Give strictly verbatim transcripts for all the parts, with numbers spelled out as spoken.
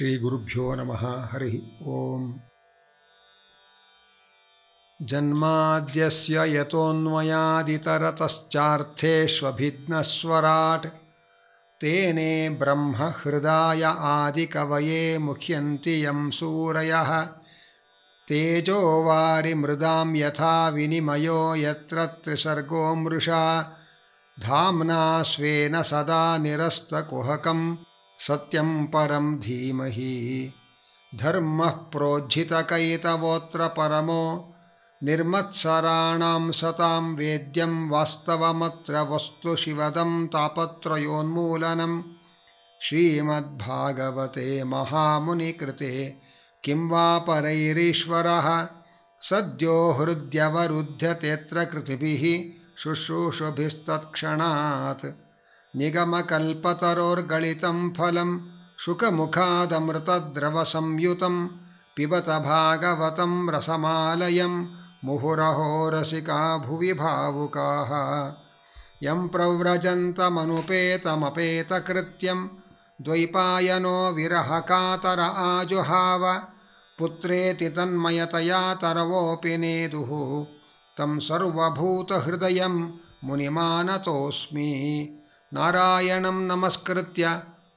श्री गुरुभ्यो नमः। हरिः ओम। जन्माद्यस्य यतोऽन्वयादितरतश्चार्थेष्वभिज्ञस्वराट् तेने ब्रह्म हृदाय आदिकवये मुह्यन्ति यं सूरयः तेजो वारि मृदां यथा विनिमयो यत्र त्रिसर्गो मृषा धाम्ना स्वेन सदा निरस्तकुहकम् सत्यं परं धीमहि धर्मः प्रोज्झितकैतवोऽत्र परमो निर्मत्सराणां सतां वेद्यं वास्तवमत्र वस्तु शिवदं तापत्रयोन्मूलनं श्रीमद्भागवते महामुनिकृते किं वा परैरीश्वरः सद्यो हृद्यवरुध्यतेऽत्र कृतिभिः शुश्रूषुभिस्तत्क्षणात् निगमकल्पतरोर्गलितं फलं शुकमुखादमृतद्रवसंयुतं पिबत भागवतं रसमालयं मुहुरहो रसिका भुवि भावुकाः यं प्रव्रजन्तमनुपेतमपेतकृत्यं द्वैपायनो विरहकातर आजुहाव पुत्रेति तन्मयतया तरवोऽपि नेदुः तं सर्वभूतहृदयं मुनिमानतोऽस्मि। नारायणं नमस्कृत्य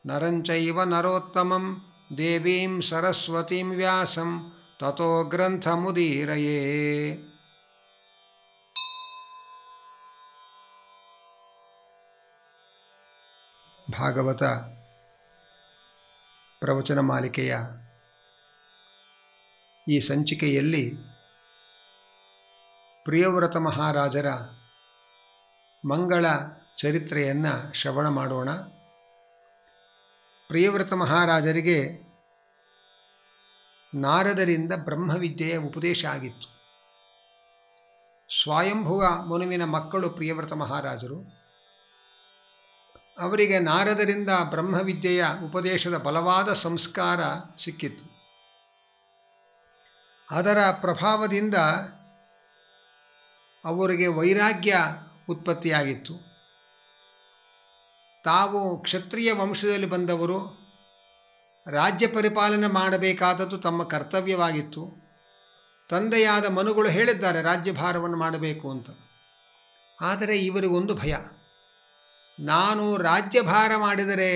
नरं चैव नरोत्तमं देवीं सरस्वतीं व्यासं ततो ग्रन्थमुदीरये। ಭಾಗವತ ಪ್ರವಚನ ಮಾಲಿಕೆಯ ಈ ಸಂಚಿಕೆಯಲ್ಲಿ ಪ್ರಿಯವ್ರತ ಮಹಾರಾಜರ ಮಂಗಳ ಚರಿತ್ರೆಯನ್ನು ಶ್ರವಣ ಮಾಡೋಣ. ಪ್ರಿಯವ್ರತ ಮಹಾರಾಜರಿಗೆ ನಾರದರಿಂದ ಬ್ರಹ್ಮವಿದ್ಯೆಯ ಉಪದೇಶ ಆಗಿತ್ತು. ಸ್ವಯಂಭುವ ಮುನುವಿನ ಮಕ್ಕಳು ಪ್ರಿಯವ್ರತ ಮಹಾರಾಜರು. ಅವರಿಗೆ ನಾರದರಿಂದ ಬ್ರಹ್ಮವಿದ್ಯೆಯ ಉಪದೇಶದ ಬಲವಾದ ಸಂಸ್ಕಾರ ಸಿಕ್ಕಿತ್ತು. ಅದರ ಪ್ರಭಾವದಿಂದ ಅವರಿಗೆ ವೈರಾಗ್ಯ ಉತ್ಪತ್ತಿಯಾಗಿತ್ತು. ತಾವು ಕ್ಷತ್ರಿಯ ವಂಶದಲ್ಲಿ ಬಂದವರು, ರಾಜ್ಯ ಪರಿಪಾಲನೆ ಮಾಡಬೇಕಾದದ್ದು ತಮ್ಮ ಕರ್ತವ್ಯವಾಗಿತ್ತು. ತಂದೆಯಾದ ಮನುಗಳು ಹೇಳಿದ್ದಾರೆ ರಾಜ್ಯಭಾರವನ್ನು ಮಾಡಬೇಕು ಅಂತ. ಆದರೆ ಇವರಿಗೊಂದು ಭಯ, ನಾನು ರಾಜ್ಯಭಾರ ಮಾಡಿದರೆ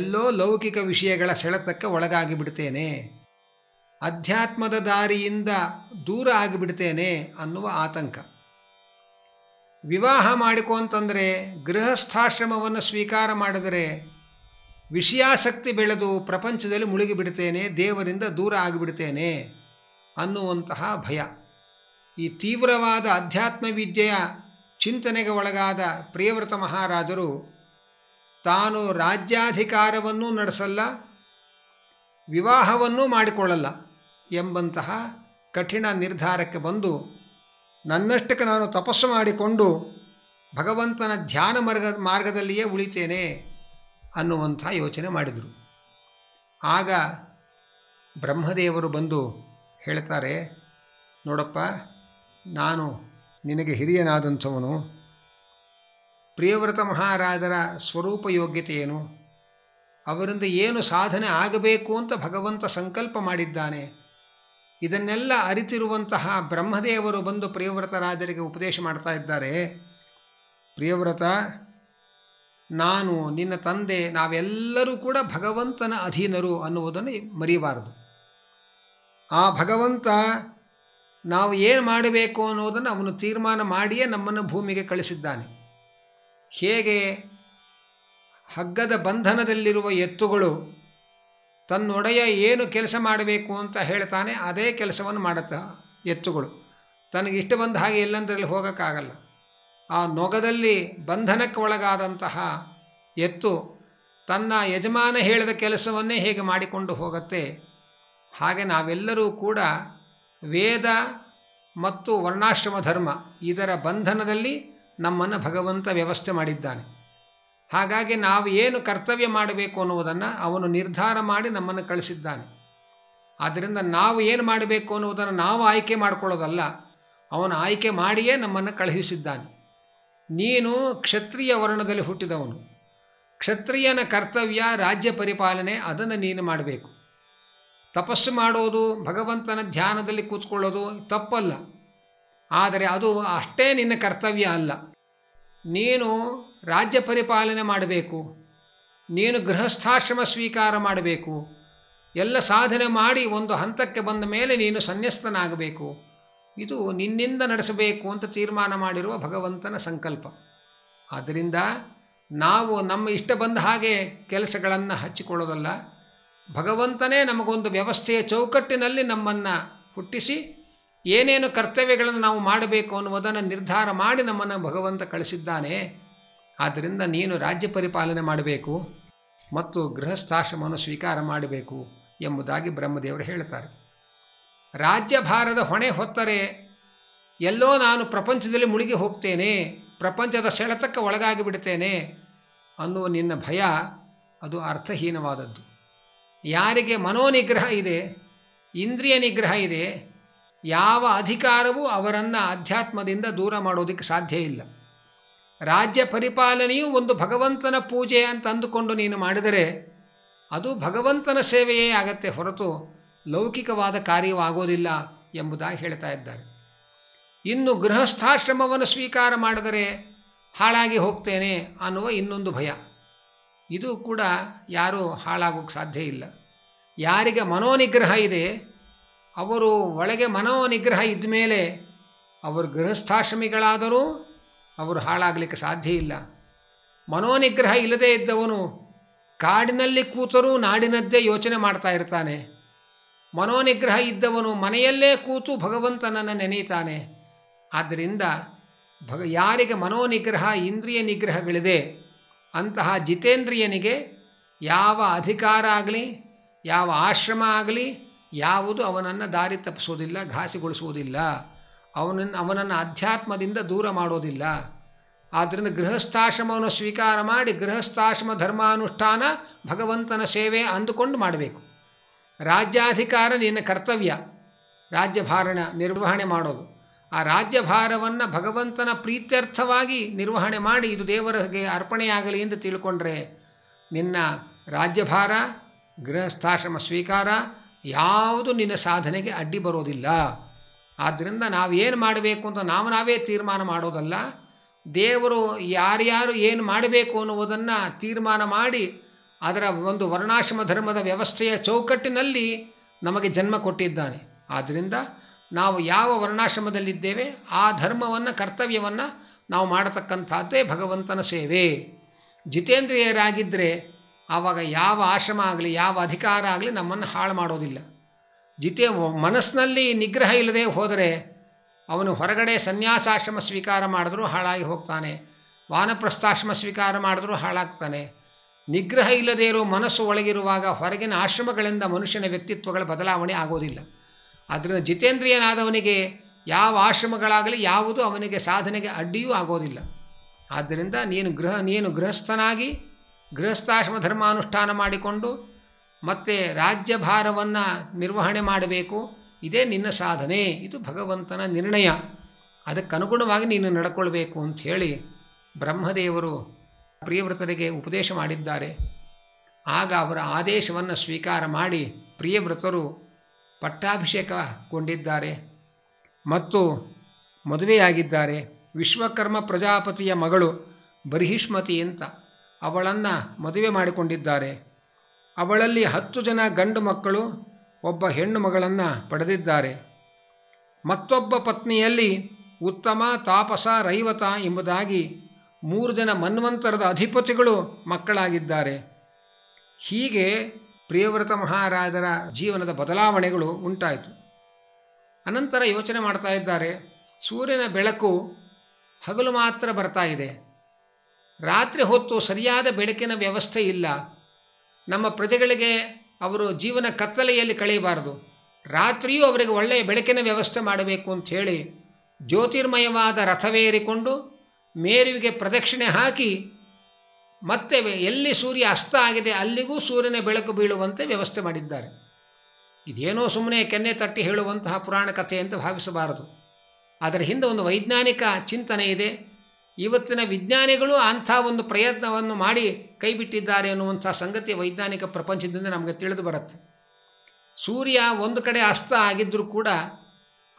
ಎಲ್ಲೋ ಲೌಕಿಕ ವಿಷಯಗಳ ಸೆಳೆತಕ್ಕೆ ಒಳಗಾಗಿ ಬಿಡ್ತೇನೆ, ಅಧ್ಯಾತ್ಮದ ದಾರಿಯಿಂದ ದೂರ ಆಗಿಬಿಡ್ತೇನೆ ಅನ್ನುವ ಆತಂಕ. ವಿವಾಹ ಮಾಡಿಕೊ ಅಂತಂದರೆ, ಗೃಹಸ್ಥಾಶ್ರಮವನ್ನು ಸ್ವೀಕಾರ ಮಾಡಿದರೆ ವಿಷಯಾಸಕ್ತಿ ಬೆಳೆದು ಪ್ರಪಂಚದಲ್ಲಿ ಮುಳುಗಿಬಿಡ್ತೇನೆ, ದೇವರಿಂದ ದೂರ ಆಗಿಬಿಡ್ತೇನೆ ಅನ್ನುವಂತಹ ಭಯ. ಈ ತೀವ್ರವಾದ ಅಧ್ಯಾತ್ಮ ವಿದ್ಯೆಯ ಚಿಂತನೆಗೆ ಒಳಗಾದ ಪ್ರಿಯವ್ರತ ಮಹಾರಾಜರು ತಾನು ರಾಜ್ಯಾಧಿಕಾರವನ್ನೂ ನಡೆಸಲ್ಲ, ವಿವಾಹವನ್ನೂ ಮಾಡಿಕೊಳ್ಳಲ್ಲ ಎಂಬಂತಹ ಕಠಿಣ ನಿರ್ಧಾರಕ್ಕೆ ಬಂದು, ನನ್ನಷ್ಟಕ್ಕೆ ನಾನು ತಪಸ್ಸು ಮಾಡಿಕೊಂಡು ಭಗವಂತನ ಧ್ಯಾನ ಮಾರ್ಗ ಮಾರ್ಗದಲ್ಲಿಯೇ ಉಳಿತೇನೆ ಅನ್ನುವಂಥ ಯೋಚನೆ ಮಾಡಿದರು. ಆಗ ಬ್ರಹ್ಮದೇವರು ಬಂದು ಹೇಳ್ತಾರೆ, ನೋಡಪ್ಪ, ನಾನು ನಿನಗೆ ಹಿರಿಯನಾದಂಥವನು, ಪ್ರಿಯವ್ರತ ಮಹಾರಾಜರ ಸ್ವರೂಪ ಯೋಗ್ಯತೆಯೇನು, ಅವರಿಂದ ಏನು ಸಾಧನೆ ಆಗಬೇಕು ಅಂತ ಭಗವಂತ ಸಂಕಲ್ಪ ಮಾಡಿದ್ದಾನೆ. ಇದನ್ನೆಲ್ಲ ಅರಿತಿರುವಂತಹ ಬ್ರಹ್ಮದೇವರು ಬಂದು ಪ್ರಿಯವ್ರತ ರಾಜರಿಗೆ ಉಪದೇಶ ಮಾಡ್ತಾ ಇದ್ದಾರೆ. ಪ್ರಿಯವ್ರತ, ನಾನು, ನಿನ್ನ ತಂದೆ, ನಾವೆಲ್ಲರೂ ಕೂಡ ಭಗವಂತನ ಅಧೀನರು ಅನ್ನುವುದನ್ನು ಮರೆಯಬಾರದು. ಆ ಭಗವಂತ ನಾವು ಏನು ಮಾಡಬೇಕು ಅನ್ನೋದನ್ನು ಅವನು ತೀರ್ಮಾನ ಮಾಡಿಯೇ ನಮ್ಮನ್ನು ಭೂಮಿಗೆ ಕಳಿಸಿದ್ದಾನೆ. ಹೇಗೆ ಹಗ್ಗದ ಬಂಧನದಲ್ಲಿರುವ ಎತ್ತುಗಳು ತನ್ನೊಡೆಯ ಏನು ಕೆಲಸ ಮಾಡಬೇಕು ಅಂತ ಹೇಳ್ತಾನೆ, ಅದೇ ಕೆಲಸವನ್ನು ಮಾಡುತ್ತೆ ಎತ್ತುಗಳು. ತನಗಿಷ್ಟ ಬಂದ ಹಾಗೆ ಎಲ್ಲಂದರಲ್ಲಿ ಹೋಗೋಕ್ಕಾಗಲ್ಲ. ಆ ನೊಗದಲ್ಲಿ ಬಂಧನಕ್ಕೆ ಒಳಗಾದಂತಹ ಎತ್ತು ತನ್ನ ಯಜಮಾನ ಹೇಳಿದ ಕೆಲಸವನ್ನೇ ಹೇಗೆ ಮಾಡಿಕೊಂಡು ಹೋಗುತ್ತೆ. ಹಾಗೆ ನಾವೆಲ್ಲರೂ ಕೂಡ ವೇದ ಮತ್ತು ವರ್ಣಾಶ್ರಮ ಧರ್ಮ ಇದರ ಬಂಧನದಲ್ಲಿ ನಮ್ಮನ್ನು ಭಗವಂತ ವ್ಯವಸ್ಥೆ ಮಾಡಿದ್ದಾನೆ. ಹಾಗಾಗಿ ನಾವು ಏನು ಕರ್ತವ್ಯ ಮಾಡಬೇಕು ಅನ್ನುವುದನ್ನು ಅವನು ನಿರ್ಧಾರ ಮಾಡಿ ನಮ್ಮನ್ನು ಕಳಿಸಿದ್ದಾನೆ. ಆದ್ದರಿಂದ ನಾವು ಏನು ಮಾಡಬೇಕು ಅನ್ನುವುದನ್ನು ನಾವು ಆಯ್ಕೆ ಮಾಡಿಕೊಳ್ಳೋದಲ್ಲ, ಅವನು ಆಯ್ಕೆ ಮಾಡಿಯೇ ನಮ್ಮನ್ನು ಕಳುಹಿಸಿದ್ದಾನೆ. ನೀನು ಕ್ಷತ್ರಿಯ ವರ್ಣದಲ್ಲಿ ಹುಟ್ಟಿದವನು, ಕ್ಷತ್ರಿಯನ ಕರ್ತವ್ಯ ರಾಜ್ಯ ಪರಿಪಾಲನೆ, ಅದನ್ನು ನೀನು ಮಾಡಬೇಕು. ತಪಸ್ಸು ಮಾಡೋದು, ಭಗವಂತನ ಧ್ಯಾನದಲ್ಲಿ ಕೂತ್ಕೊಳ್ಳೋದು ತಪ್ಪಲ್ಲ, ಆದರೆ ಅದು ಅಷ್ಟೇ ನಿನ್ನ ಕರ್ತವ್ಯ ಅಲ್ಲ. ನೀನು ರಾಜ್ಯ ಪರಿಪಾಲನೆ ಮಾಡಬೇಕು, ನೀನು ಗೃಹಸ್ಥಾಶ್ರಮ ಸ್ವೀಕಾರ ಮಾಡಬೇಕು, ಎಲ್ಲ ಸಾಧನೆ ಮಾಡಿ ಒಂದು ಹಂತಕ್ಕೆ ಬಂದ ಮೇಲೆ ನೀನು ಸನ್ಯಸ್ತನಾಗಬೇಕು. ಇದು ನಿನ್ನಿಂದ ನಡೆಸಬೇಕು ಅಂತ ತೀರ್ಮಾನ ಮಾಡಿರುವ ಭಗವಂತನ ಸಂಕಲ್ಪ. ಆದ್ದರಿಂದ ನಾವು ನಮ್ಮ ಇಷ್ಟ ಬಂದ ಹಾಗೆ ಕೆಲಸಗಳನ್ನು ಹಚ್ಚಿಕೊಳ್ಳೋದಲ್ಲ, ಭಗವಂತನೇ ನಮಗೊಂದು ವ್ಯವಸ್ಥೆಯ ಚೌಕಟ್ಟಿನಲ್ಲಿ ನಮ್ಮನ್ನು ಹುಟ್ಟಿಸಿ ಏನೇನು ಕರ್ತವ್ಯಗಳನ್ನು ನಾವು ಮಾಡಬೇಕು ಅನ್ನುವುದನ್ನು ನಿರ್ಧಾರ ಮಾಡಿ ನಮ್ಮನ್ನು ಭಗವಂತ ಕಳಿಸಿದ್ದಾನೆ. ಆದ್ದರಿಂದ ನೀನು ರಾಜ್ಯ ಪರಿಪಾಲನೆ ಮಾಡಬೇಕು ಮತ್ತು ಗೃಹಸ್ಥಾಶ್ರಮವನ್ನು ಸ್ವೀಕಾರ ಮಾಡಬೇಕು ಎಂಬುದಾಗಿ ಬ್ರಹ್ಮದೇವರು ಹೇಳ್ತಾರೆ. ರಾಜ್ಯಭಾರದ ಹೊಣೆ ಹೊತ್ತರೆ ಎಲ್ಲೋ ನಾನು ಪ್ರಪಂಚದಲ್ಲಿ ಮುಳುಗಿ ಹೋಗ್ತೇನೆ, ಪ್ರಪಂಚದ ಸೆಳೆತಕ್ಕೆ ಒಳಗಾಗಿ ಬಿಡ್ತೇನೆ ಅನ್ನುವ ನಿನ್ನ ಭಯ ಅದು ಅರ್ಥಹೀನವಾದದ್ದು. ಯಾರಿಗೆ ಮನೋನಿಗ್ರಹ ಇದೆ, ಇಂದ್ರಿಯ ನಿಗ್ರಹ ಇದೆ, ಯಾವ ಅಧಿಕಾರವೂ ಅವರನ್ನು ಅಧ್ಯಾತ್ಮದಿಂದ ದೂರ ಮಾಡೋದಕ್ಕೆ ಸಾಧ್ಯ ಇಲ್ಲ. ರಾಜ್ಯ ಪರಿಪಾಲನೆಯು ಒಂದು ಭಗವಂತನ ಪೂಜೆ ಅಂತ ಅಂದುಕೊಂಡು ನೀನು ಮಾಡಿದರೆ ಅದು ಭಗವಂತನ ಸೇವೆಯೇ ಆಗತ್ತೆ ಹೊರತು ಲೌಕಿಕವಾದ ಕಾರ್ಯವಾಗೋದಿಲ್ಲ ಎಂಬುದಾಗಿ ಹೇಳ್ತಾ ಇದ್ದಾರೆ. ಇನ್ನು ಗೃಹಸ್ಥಾಶ್ರಮವನ್ನು ಸ್ವೀಕಾರ ಮಾಡಿದರೆ ಹಾಳಾಗಿ ಹೋಗ್ತೇನೆ ಅನ್ನುವ ಇನ್ನೊಂದು ಭಯ, ಇದು ಕೂಡ ಯಾರೂ ಹಾಳಾಗೋಕ್ಕೆ ಸಾಧ್ಯ ಇಲ್ಲ. ಯಾರಿಗೆ ಮನೋನಿಗ್ರಹ ಇದೆ, ಅವರು ಒಳಗೆ ಮನೋನಿಗ್ರಹ ಇದ್ದ ಮೇಲೆ ಅವರು ಗೃಹಸ್ಥಾಶ್ರಮಿಗಳಾದರೂ ಅವರು ಹಾಳಾಗಲಿಕ್ಕೆ ಸಾಧ್ಯ ಇಲ್ಲ. ಮನೋನಿಗ್ರಹ ಇಲ್ಲದೇ ಇದ್ದವನು ಕಾಡಿನಲ್ಲಿ ಕೂತರೂ ನಾಡಿನದ್ದೇ ಯೋಚನೆ ಮಾಡ್ತಾ ಇರ್ತಾನೆ. ಮನೋನಿಗ್ರಹ ಇದ್ದವನು ಮನೆಯಲ್ಲೇ ಕೂತು ಭಗವಂತನನ್ನು ನೆನೆಯುತ್ತಾನೆ. ಆದ್ದರಿಂದ ಭಗ ಯಾರಿಗೆ ಮನೋನಿಗ್ರಹ ಇಂದ್ರಿಯ ನಿಗ್ರಹಗಳಿದೆ ಅಂತಹ ಜಿತೇಂದ್ರಿಯನಿಗೆ ಯಾವ ಅಧಿಕಾರ ಆಗಲಿ, ಯಾವ ಆಶ್ರಮ ಆಗಲಿ, ಯಾವುದು ಅವನನ್ನು ದಾರಿ ತಪ್ಪಿಸೋದಿಲ್ಲ, ಘಾಸಿಗೊಳಿಸುವುದಿಲ್ಲ, ಅವನನ್ನು ಅವನನ್ನು ಅಧ್ಯಾತ್ಮದಿಂದ ದೂರ ಮಾಡೋದಿಲ್ಲ. ಆದ್ದರಿಂದ ಗೃಹಸ್ಥಾಶ್ರಮವನ್ನು ಸ್ವೀಕಾರ ಮಾಡಿ ಗೃಹಸ್ಥಾಶ್ರಮ ಧರ್ಮಾನುಷ್ಠಾನ ಭಗವಂತನ ಸೇವೆ ಅಂದುಕೊಂಡು ಮಾಡಬೇಕು. ರಾಜ್ಯಾಧಿಕಾರ ನಿನ್ನ ಕರ್ತವ್ಯ, ರಾಜ್ಯಭಾರ ನಿರ್ವಹಣೆ ಮಾಡೋದು. ಆ ರಾಜ್ಯಭಾರವನ್ನು ಭಗವಂತನ ಪ್ರೀತ್ಯರ್ಥವಾಗಿ ನಿರ್ವಹಣೆ ಮಾಡಿ ಇದು ದೇವರಿಗೆ ಅರ್ಪಣೆಯಾಗಲಿ ಎಂದು ತಿಳ್ಕೊಂಡ್ರೆ ನಿನ್ನ ರಾಜ್ಯಭಾರ, ಗೃಹಸ್ಥಾಶ್ರಮ ಸ್ವೀಕಾರ ಯಾವುದು ನಿನ್ನ ಸಾಧನೆಗೆ ಅಡ್ಡಿ ಬರೋದಿಲ್ಲ. ಆದ್ದರಿಂದ ನಾವೇನು ಮಾಡಬೇಕು ಅಂತ ನಾವು ನಾವೇ ತೀರ್ಮಾನ ಮಾಡೋದಲ್ಲ, ದೇವರು ಯಾರ್ಯಾರು ಏನು ಮಾಡಬೇಕು ಅನ್ನುವುದನ್ನು ತೀರ್ಮಾನ ಮಾಡಿ ಅದರ ಒಂದು ವರ್ಣಾಶ್ರಮ ಧರ್ಮದ ವ್ಯವಸ್ಥೆಯ ಚೌಕಟ್ಟಿನಲ್ಲಿ ನಮಗೆ ಜನ್ಮ ಕೊಟ್ಟಿದ್ದಾನೆ. ಆದ್ದರಿಂದ ನಾವು ಯಾವ ವರ್ಣಾಶ್ರಮದಲ್ಲಿದ್ದೇವೆ ಆ ಧರ್ಮವನ್ನು, ಕರ್ತವ್ಯವನ್ನು ನಾವು ಮಾಡತಕ್ಕಂಥದ್ದೇ ಭಗವಂತನ ಸೇವೆ. ಜಿತೇಂದ್ರಿಯರಾಗಿದ್ದರೆ ಆವಾಗ ಯಾವ ಆಶ್ರಮ ಆಗಲಿ, ಯಾವ ಅಧಿಕಾರ ಆಗಲಿ ನಮ್ಮನ್ನು ಹಾಳು ಮಾಡೋದಿಲ್ಲ. ಜಿತೇ ಮನಸ್ಸಿನಲ್ಲಿ ನಿಗ್ರಹ ಇಲ್ಲದೆ ಹೋದರೆ ಅವನು ಹೊರಗಡೆ ಸನ್ಯಾಸಾಶ್ರಮ ಸ್ವೀಕಾರ ಮಾಡಿದ್ರೂ ಹಾಳಾಗಿ ಹೋಗ್ತಾನೆ, ವಾನಪ್ರಸ್ಥಾಶ್ರಮ ಸ್ವೀಕಾರ ಮಾಡಿದ್ರೂ ಹಾಳಾಗ್ತಾನೆ. ನಿಗ್ರಹ ಇಲ್ಲದೇ ಇರೋ ಮನಸ್ಸು ಒಳಗಿರುವಾಗ ಹೊರಗಿನ ಆಶ್ರಮಗಳಿಂದ ಮನುಷ್ಯನ ವ್ಯಕ್ತಿತ್ವಗಳ ಬದಲಾವಣೆ ಆಗೋದಿಲ್ಲ. ಅದರಿಂದ ಜಿತೇಂದ್ರಿಯನಾದವನಿಗೆ ಯಾವ ಆಶ್ರಮಗಳಾಗಲಿ ಯಾವುದು ಅವನಿಗೆ ಸಾಧನೆಗೆ ಅಡ್ಡಿಯೂ ಆಗೋದಿಲ್ಲ. ಆದ್ದರಿಂದ ನೀನು ಗೃಹ ನೀನು ಗೃಹಸ್ಥನಾಗಿ ಗೃಹಸ್ಥಾಶ್ರಮ ಧರ್ಮಾನುಷ್ಠಾನ ಮಾಡಿಕೊಂಡು ಮತ್ತೆ ರಾಜ್ಯಭಾರವನ್ನು ನಿರ್ವಹಣೆ ಮಾಡಬೇಕು, ಇದೇ ನಿನ್ನ ಸಾಧನೆ, ಇದು ಭಗವಂತನ ನಿರ್ಣಯ, ಅದಕ್ಕನುಗುಣವಾಗಿ ನೀನು ನಡ್ಕೊಳ್ಬೇಕು ಅಂಥೇಳಿ ಬ್ರಹ್ಮದೇವರು ಪ್ರಿಯವ್ರತರಿಗೆ ಉಪದೇಶ ಮಾಡಿದ್ದಾರೆ. ಆಗ ಅವರ ಆದೇಶವನ್ನು ಸ್ವೀಕಾರ ಮಾಡಿ ಪ್ರಿಯವ್ರತರು ಪಟ್ಟಾಭಿಷೇಕಗೊಂಡಿದ್ದಾರೆ ಮತ್ತು ಮದುವೆಯಾಗಿದ್ದಾರೆ. ವಿಶ್ವಕರ್ಮ ಪ್ರಜಾಪತಿಯ ಮಗಳು ಬೃಹಿಷ್ಮತಿ ಅಂತ ಅವಳನ್ನು ಮದುವೆ ಮಾಡಿಕೊಂಡಿದ್ದಾರೆ. ಅವಳಲ್ಲಿ ಹತ್ತು ಜನ ಗಂಡು ಮಕ್ಕಳು, ಒಬ್ಬ ಹೆಣ್ಣು ಮಗಳನ್ನು ಪಡೆದಿದ್ದಾರೆ. ಮತ್ತೊಬ್ಬ ಪತ್ನಿಯಲ್ಲಿ ಉತ್ತಮ, ತಾಪಸ, ರೈವತ ಎಂಬುದಾಗಿ ಮೂರು ಜನ ಮನ್ವಂತರದ ಅಧಿಪತಿಗಳು ಮಕ್ಕಳಾಗಿದ್ದಾರೆ. ಹೀಗೆ ಪ್ರಿಯವ್ರತ ಮಹಾರಾಜರ ಜೀವನದ ಬದಲಾವಣೆಗಳು ಉಂಟಾಯಿತು. ಅನಂತರ ಯೋಚನೆ ಮಾಡ್ತಾ ಇದ್ದಾರೆ, ಸೂರ್ಯನ ಬೆಳಕು ಹಗಲು ಮಾತ್ರ ಬರ್ತಾ ಇದೆ, ರಾತ್ರಿ ಹೊತ್ತು ಸರಿಯಾದ ಬೆಳಕಿನ ವ್ಯವಸ್ಥೆ ಇಲ್ಲ. ನಮ್ಮ ಪ್ರಜೆಗಳಿಗೆ ಅವರು ಜೀವನ ಕತ್ತಲೆಯಲ್ಲಿ ಕಳೆಯಬಾರದು, ರಾತ್ರಿಯೂ ಅವರಿಗೆ ಒಳ್ಳೆಯ ಬೆಳಕಿನ ವ್ಯವಸ್ಥೆ ಮಾಡಬೇಕು ಅಂಥೇಳಿ ಜ್ಯೋತಿರ್ಮಯವಾದ ರಥವೇರಿಕೊಂಡು ಮೇರುವಿಗೆ ಪ್ರದಕ್ಷಿಣೆ ಹಾಕಿ ಮತ್ತೆ ಎಲ್ಲಿ ಸೂರ್ಯ ಅಸ್ತ ಆಗಿದೆ ಅಲ್ಲಿಗೂ ಸೂರ್ಯನ ಬೆಳಕು ಬೀಳುವಂತೆ ವ್ಯವಸ್ಥೆ ಮಾಡಿದ್ದಾರೆ. ಇದೇನೋ ಸುಮ್ಮನೆ ಕೆನ್ನೆ ತಟ್ಟಿ ಹೇಳುವಂತಹ ಪುರಾಣ ಕಥೆ ಅಂತ ಭಾವಿಸಬಾರದು, ಅದರ ಹಿಂದೆ ಒಂದು ವೈಜ್ಞಾನಿಕ ಚಿಂತನೆ ಇದೆ. ಇವತ್ತಿನ ವಿಜ್ಞಾನಿಗಳು ಅಂಥ ಒಂದು ಪ್ರಯತ್ನವನ್ನು ಮಾಡಿ ಕೈಬಿಟ್ಟಿದ್ದಾರೆ ಅನ್ನುವಂಥ ಸಂಗತಿ ವೈಜ್ಞಾನಿಕ ಪ್ರಪಂಚದಿಂದ ನಮಗೆ ತಿಳಿದು ಬರುತ್ತೆ. ಸೂರ್ಯ ಒಂದು ಕಡೆ ಅಸ್ತ ಆಗಿದ್ದರೂ ಕೂಡ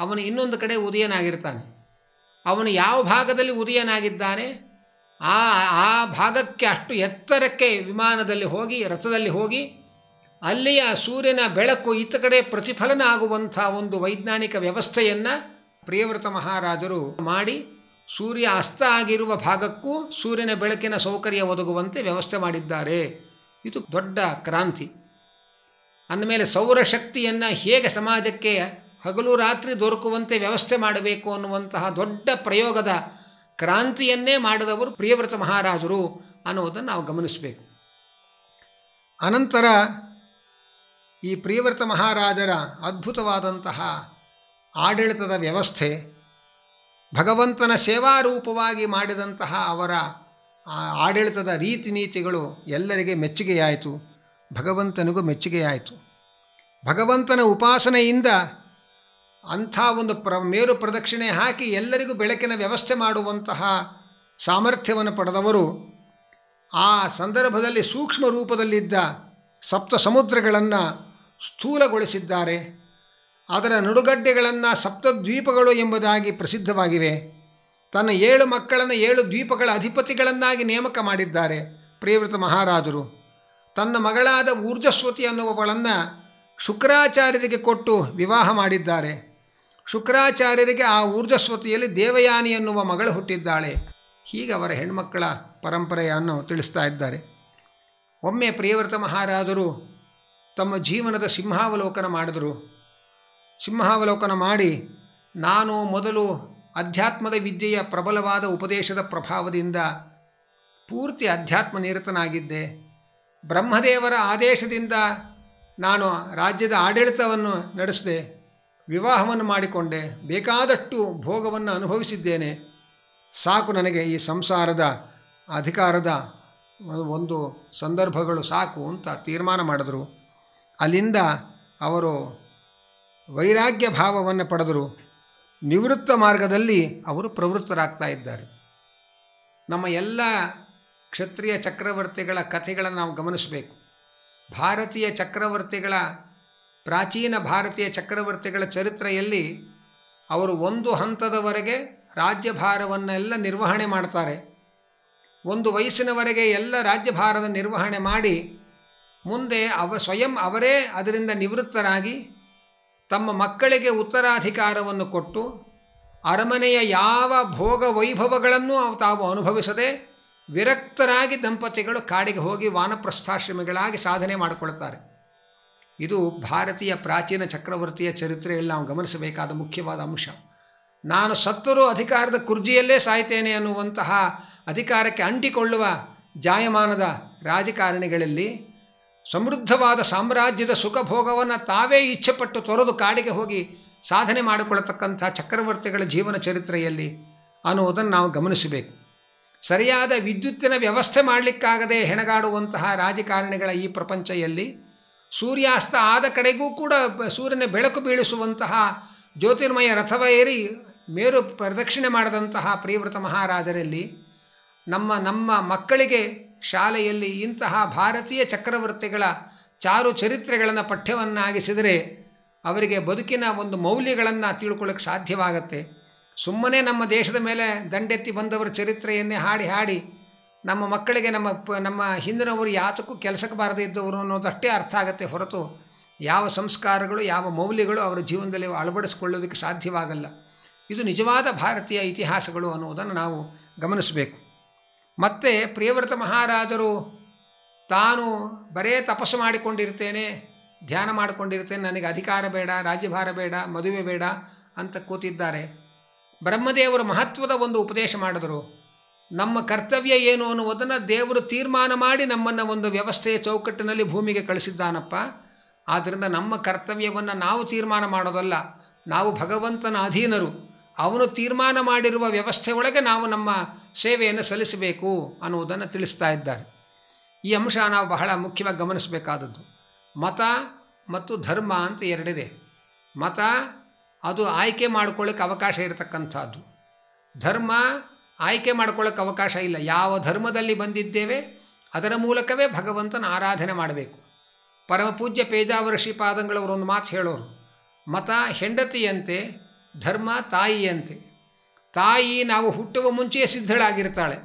ಅವನು ಇನ್ನೊಂದು ಕಡೆ ಉದಯನಾಗಿರ್ತಾನೆ. ಅವನು ಯಾವ ಭಾಗದಲ್ಲಿ ಉದಯನಾಗಿದ್ದಾನೆ ಆ ಆ ಭಾಗಕ್ಕೆ ಅಷ್ಟು ಎತ್ತರಕ್ಕೆ ವಿಮಾನದಲ್ಲಿ ಹೋಗಿ ರಥದಲ್ಲಿ ಹೋಗಿ ಅಲ್ಲಿಯ ಸೂರ್ಯನ ಬೆಳಕು ಈತ ಕಡೆ ಪ್ರತಿಫಲನ ಆಗುವಂಥ ಒಂದು ವೈಜ್ಞಾನಿಕ ವ್ಯವಸ್ಥೆಯನ್ನು ಪ್ರಿಯವ್ರತ ಮಹಾರಾಜರು ಮಾಡಿ ಸೂರ್ಯ ಅಸ್ತ ಆಗಿರುವ ಭಾಗಕ್ಕೂ ಸೂರ್ಯನ ಬೆಳಕಿನ ಸೌಕರ್ಯ ಒದಗುವಂತೆ ವ್ಯವಸ್ಥೆ ಮಾಡಿದ್ದಾರೆ. ಇದು ದೊಡ್ಡ ಕ್ರಾಂತಿ. ಅಂದಮೇಲೆ ಸೌರಶಕ್ತಿಯನ್ನು ಹೇಗೆ ಸಮಾಜಕ್ಕೆ ಹಗಲು ರಾತ್ರಿ ದೊರಕುವಂತೆ ವ್ಯವಸ್ಥೆ ಮಾಡಬೇಕು ಅನ್ನುವಂತಹ ದೊಡ್ಡ ಪ್ರಯೋಗದ ಕ್ರಾಂತಿಯನ್ನೇ ಮಾಡಿದವರು ಪ್ರಿಯವ್ರತ ಮಹಾರಾಜರು ಅನ್ನೋದನ್ನು ನಾವು ಗಮನಿಸಬೇಕು. ಅನಂತರ ಈ ಪ್ರಿಯವ್ರತ ಮಹಾರಾಜರ ಅದ್ಭುತವಾದಂತಹ ಆಡಳಿತದ ವ್ಯವಸ್ಥೆ, ಭಗವಂತನ ಸೇವಾರೂಪವಾಗಿ ಮಾಡಿದಂತಹ ಅವರ ಆಡಳಿತದ ರೀತಿ ನೀತಿಗಳು ಎಲ್ಲರಿಗೆ ಮೆಚ್ಚುಗೆಯಾಯಿತು, ಭಗವಂತನಿಗೂ ಮೆಚ್ಚುಗೆಯಾಯಿತು. ಭಗವಂತನ ಉಪಾಸನೆಯಿಂದ ಅಂಥ ಒಂದು ಪ್ರ ಮೇರು ಪ್ರದಕ್ಷಿಣೆ ಹಾಕಿ ಎಲ್ಲರಿಗೂ ಬೆಳಕಿನ ವ್ಯವಸ್ಥೆ ಮಾಡುವಂತಹ ಸಾಮರ್ಥ್ಯವನ್ನು ಪಡೆದವರು ಆ ಸಂದರ್ಭದಲ್ಲಿ ಸೂಕ್ಷ್ಮ ರೂಪದಲ್ಲಿದ್ದ ಸಪ್ತ ಸಮುದ್ರಗಳನ್ನು ಸ್ಥೂಲಗೊಳಿಸಿದ್ದಾರೆ. ಅದರ ನಡುಗಡ್ಡೆಗಳನ್ನು ಸಪ್ತದ್ವೀಪಗಳು ಎಂಬುದಾಗಿ ಪ್ರಸಿದ್ಧವಾಗಿವೆ. ತನ್ನ ಏಳು ಮಕ್ಕಳನ್ನು ಏಳು ದ್ವೀಪಗಳ ಅಧಿಪತಿಗಳನ್ನಾಗಿ ನೇಮಕ ಮಾಡಿದ್ದಾರೆ ಪ್ರಿಯವ್ರತ ಮಹಾರಾಜರು. ತನ್ನ ಮಗಳಾದ ಊರ್ಜಸ್ವತಿ ಅನ್ನುವವಳನ್ನು ಶುಕ್ರಾಚಾರ್ಯರಿಗೆ ಕೊಟ್ಟು ವಿವಾಹ ಮಾಡಿದ್ದಾರೆ. ಶುಕ್ರಾಚಾರ್ಯರಿಗೆ ಆ ಊರ್ಜಸ್ವತಿಯಲ್ಲಿ ದೇವಯಾನಿ ಎನ್ನುವ ಮಗಳು ಹುಟ್ಟಿದ್ದಾಳೆ. ಹೀಗೆ ಅವರ ಹೆಣ್ಮಕ್ಕಳ ಪರಂಪರೆಯನ್ನು ತಿಳಿಸ್ತಾ ಇದ್ದಾರೆ. ಒಮ್ಮೆ ಪ್ರಿಯವ್ರತ ಮಹಾರಾಜರು ತಮ್ಮ ಜೀವನದ ಸಿಂಹಾವಲೋಕನ ಮಾಡಿದರು. ಸಿಂಹಾವಲೋಕನ ಮಾಡಿ ನಾನು ಮೊದಲು ಅಧ್ಯಾತ್ಮದ ವಿದ್ಯೆಯ ಪ್ರಬಲವಾದ ಉಪದೇಶದ ಪ್ರಭಾವದಿಂದ ಪೂರ್ತಿ ಅಧ್ಯಾತ್ಮ ನಿರತನಾಗಿದ್ದೆ. ಬ್ರಹ್ಮದೇವರ ಆದೇಶದಿಂದ ನಾನು ರಾಜ್ಯದ ಆಡಳಿತವನ್ನು ನಡೆಸಿದೆ, ವಿವಾಹವನ್ನು ಮಾಡಿಕೊಂಡೆ, ಬೇಕಾದಷ್ಟು ಭೋಗವನ್ನು ಅನುಭವಿಸಿದ್ದೇನೆ. ಸಾಕು, ನನಗೆ ಈ ಸಂಸಾರದ ಅಧಿಕಾರದ ಒಂದು ಸಂದರ್ಭಗಳು ಸಾಕು ಅಂತ ತೀರ್ಮಾನ ಮಾಡಿದರು. ಅಲ್ಲಿಂದ ಅವರು ವೈರಾಗ್ಯ ಭಾವವನ್ನು ಪಡೆದರು. ನಿವೃತ್ತ ಮಾರ್ಗದಲ್ಲಿ ಅವರು ಪ್ರವೃತ್ತರಾಗ್ತಾ ಇದ್ದಾರೆ. ನಮ್ಮ ಎಲ್ಲ ಕ್ಷತ್ರಿಯ ಚಕ್ರವರ್ತಿಗಳ ಕಥೆಗಳನ್ನು ನಾವು ಗಮನಿಸಬೇಕು. ಭಾರತೀಯ ಚಕ್ರವರ್ತಿಗಳ ಪ್ರಾಚೀನ ಭಾರತೀಯ ಚಕ್ರವರ್ತಿಗಳ ಚರಿತ್ರೆಯಲ್ಲಿ ಅವರು ಒಂದು ಹಂತದವರೆಗೆ ರಾಜ್ಯಭಾರವನ್ನೆಲ್ಲ ನಿರ್ವಹಣೆ ಮಾಡ್ತಾರೆ. ಒಂದು ವಯಸ್ಸಿನವರೆಗೆ ಎಲ್ಲ ರಾಜ್ಯಭಾರದ ನಿರ್ವಹಣೆ ಮಾಡಿ ಮುಂದೆ ಅವ ಸ್ವಯಂ ಅವರೇ ಅದರಿಂದ ನಿವೃತ್ತರಾಗಿ ತಮ್ಮ ಮಕ್ಕಳಿಗೆ ಉತ್ತರಾಧಿಕಾರವನ್ನು ಕೊಟ್ಟು ಅರಮನೆಯ ಯಾವ ಭೋಗ ವೈಭವಗಳನ್ನು ತಾವು ಅನುಭವಿಸದೆ ವಿರಕ್ತರಾಗಿ ದಂಪತಿಗಳು ಕಾಡಿಗೆ ಹೋಗಿ ವಾನಪ್ರಸ್ಥಾಶ್ರಮಿಗಳಾಗಿ ಸಾಧನೆ ಮಾಡಿಕೊಳ್ತಾರೆ. ಇದು ಭಾರತೀಯ ಪ್ರಾಚೀನ ಚಕ್ರವರ್ತಿಯ ಚರಿತ್ರೆಯಲ್ಲಿ ನಾವು ಗಮನಿಸಬೇಕಾದ ಮುಖ್ಯವಾದ ಅಂಶ. ನಾನು ಸತ್ತರೂ ಅಧಿಕಾರದ ಕುರ್ಜಿಯಲ್ಲೇ ಸಾಯ್ತೇನೆ ಅನ್ನುವಂತಹ ಅಧಿಕಾರಕ್ಕೆ ಅಂಟಿಕೊಳ್ಳುವ ಜಾಯಮಾನದ ರಾಜಕಾರಣಿಗಳಲ್ಲಿ ಸಮೃದ್ಧವಾದ ಸಾಮ್ರಾಜ್ಯದ ಸುಖಭೋಗವನ್ನು ತಾವೇ ಇಚ್ಛೆಪಟ್ಟು ತೊರೆದು ಕಾಡಿಗೆ ಹೋಗಿ ಸಾಧನೆ ಮಾಡಿಕೊಳ್ಳತಕ್ಕಂಥ ಚಕ್ರವರ್ತಿಗಳ ಜೀವನ ಚರಿತ್ರೆಯಲ್ಲಿ ಅನ್ನುವುದನ್ನು ನಾವು ಗಮನಿಸಬೇಕು. ಸರಿಯಾದ ವಿದ್ಯುತ್ತಿನ ವ್ಯವಸ್ಥೆ ಮಾಡಲಿಕ್ಕಾಗದೆ ಹೆಣಗಾಡುವಂತಹ ರಾಜಕಾರಣಿಗಳ ಈ ಪ್ರಪಂಚದಲ್ಲಿ ಸೂರ್ಯಾಸ್ತ ಆದ ಕಡೆಗೂ ಕೂಡ ಸೂರ್ಯನ ಬೆಳಕು ಬೀಳಿಸುವಂತಹ ಜ್ಯೋತಿರ್ಮಯ ರಥವ ಏರಿ ಮೇರು ಪ್ರದಕ್ಷಿಣೆ ಮಾಡಿದಂತಹ ಪ್ರಿಯವ್ರತ ಮಹಾರಾಜರಲ್ಲಿ ನಮ್ಮ ನಮ್ಮ ಮಕ್ಕಳಿಗೆ ಶಾಲೆಯಲ್ಲಿ ಇಂತಹ ಭಾರತೀಯ ಚಕ್ರವರ್ತಿಗಳ ಚಾರು ಚರಿತ್ರೆಗಳನ್ನು ಪಠ್ಯವನ್ನಾಗಿಸಿದರೆ ಅವರಿಗೆ ಬದುಕಿನ ಒಂದು ಮೌಲ್ಯಗಳನ್ನು ತಿಳ್ಕೊಳ್ಳೋಕ್ಕೆ ಸಾಧ್ಯವಾಗುತ್ತೆ. ಸುಮ್ಮನೆ ನಮ್ಮ ದೇಶದ ಮೇಲೆ ದಂಡೆತ್ತಿ ಬಂದವರ ಚರಿತ್ರೆಯನ್ನೇ ಹಾಡಿ ಹಾಡಿ ನಮ್ಮ ಮಕ್ಕಳಿಗೆ ನಮ್ಮ ನಮ್ಮ ಹಿಂದಿನವರು ಯಾತಕ್ಕೂ ಕೆಲಸಕ್ಕೆ ಬಾರದೇ ಇದ್ದವರು ಅನ್ನೋದಷ್ಟೇ ಅರ್ಥ ಆಗುತ್ತೆ ಹೊರತು ಯಾವ ಸಂಸ್ಕಾರಗಳು ಯಾವ ಮೌಲ್ಯಗಳು ಅವರ ಜೀವನದಲ್ಲಿ ಅಳವಡಿಸಿಕೊಳ್ಳೋದಕ್ಕೆ ಸಾಧ್ಯವಾಗಲ್ಲ. ಇದು ನಿಜವಾದ ಭಾರತೀಯ ಇತಿಹಾಸಗಳು ಅನ್ನೋದನ್ನು ನಾವು ಗಮನಿಸಬೇಕು. ಮತ್ತೆ ಪ್ರಿಯವ್ರತ ಮಹಾರಾಜರು ತಾನು ಬರೇ ತಪಸ್ಸು ಮಾಡಿಕೊಂಡಿರ್ತೇನೆ, ಧ್ಯಾನ ಮಾಡಿಕೊಂಡಿರ್ತೇನೆ, ನನಗೆ ಅಧಿಕಾರ ಬೇಡ, ರಾಜ್ಯಭಾರ ಬೇಡ, ಮದುವೆ ಬೇಡ ಅಂತ ಕೂತಿದ್ದಾರೆ. ಬ್ರಹ್ಮದೇವರು ಮಹತ್ವದ ಒಂದು ಉಪದೇಶ ಮಾಡಿದರು. ನಮ್ಮ ಕರ್ತವ್ಯ ಏನು ಅನ್ನುವುದನ್ನು ದೇವರು ತೀರ್ಮಾನ ಮಾಡಿ ನಮ್ಮನ್ನು ಒಂದು ವ್ಯವಸ್ಥೆಯ ಚೌಕಟ್ಟಿನಲ್ಲಿ ಭೂಮಿಗೆ ಕಳಿಸಿದ್ದಾನಪ್ಪ. ಆದ್ದರಿಂದ ನಮ್ಮ ಕರ್ತವ್ಯವನ್ನು ನಾವು ತೀರ್ಮಾನ ಮಾಡೋದಲ್ಲ, ನಾವು ಭಗವಂತನ ಅಧೀನರು, ಅವನು ತೀರ್ಮಾನ ಮಾಡಿರುವ ವ್ಯವಸ್ಥೆಯೊಳಗೆ ನಾವು ನಮ್ಮ ಸೇವೆಯನ್ನು ಸಲ್ಲಿಸಬೇಕು ಅನ್ನುವುದನ್ನು ತಿಳಿಸ್ತಾ ಇದ್ದಾರೆ. ಈ ಅಂಶ ನಾವು ಬಹಳ ಮುಖ್ಯವಾಗಿ ಗಮನಿಸಬೇಕಾದದ್ದು. ಮತ ಮತ್ತು ಧರ್ಮ ಅಂತ ಎರಡಿದೆ. ಮತ ಅದು ಆಯ್ಕೆ ಮಾಡ್ಕೊಳ್ಳೋಕ್ಕೆ ಅವಕಾಶ ಇರತಕ್ಕಂಥದ್ದು. ಧರ್ಮ ಆಯ್ಕೆ ಮಾಡಿಕೊಳ್ಳೋಕೆ ಅವಕಾಶ ಇಲ್ಲ. ಯಾವ ಧರ್ಮದಲ್ಲಿ ಬಂದಿದ್ದೇವೆ ಅದರ ಮೂಲಕವೇ ಭಗವಂತನ ಆರಾಧನೆ ಮಾಡಬೇಕು. ಪರಮಪೂಜ್ಯ ಪೇಜಾವರ ಶ್ರೀಪಾದಂಗಳವರೊಂದು ಮಾತು ಹೇಳೋರು, ಮತ ಹೆಂಡತಿಯಂತೆ, ಧರ್ಮ ತಾಯಿಯಂತೆ. ತಾಯಿ ನಾವು ಹುಟ್ಟುವ ಮುಂಚೆಯೇ ಸಿದ್ಧಳಾಗಿರ್ತಾಳೆ.